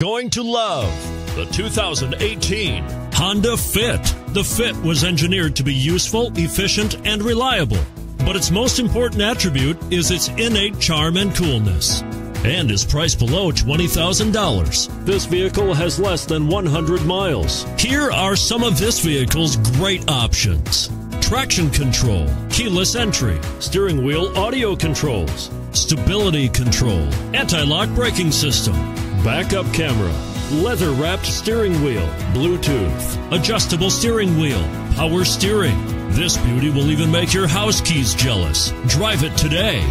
Going to love the 2018 Honda Fit. The Fit was engineered to be useful, efficient, and reliable, but its most important attribute is its innate charm and coolness, and is priced below $20,000. This vehicle has less than 100 miles. Here are some of this vehicle's great options: traction control, keyless entry, steering wheel audio controls, stability control, anti-lock braking system, backup camera, leather-wrapped steering wheel, Bluetooth, adjustable steering wheel, power steering. This beauty will even make your house keys jealous. Drive it today.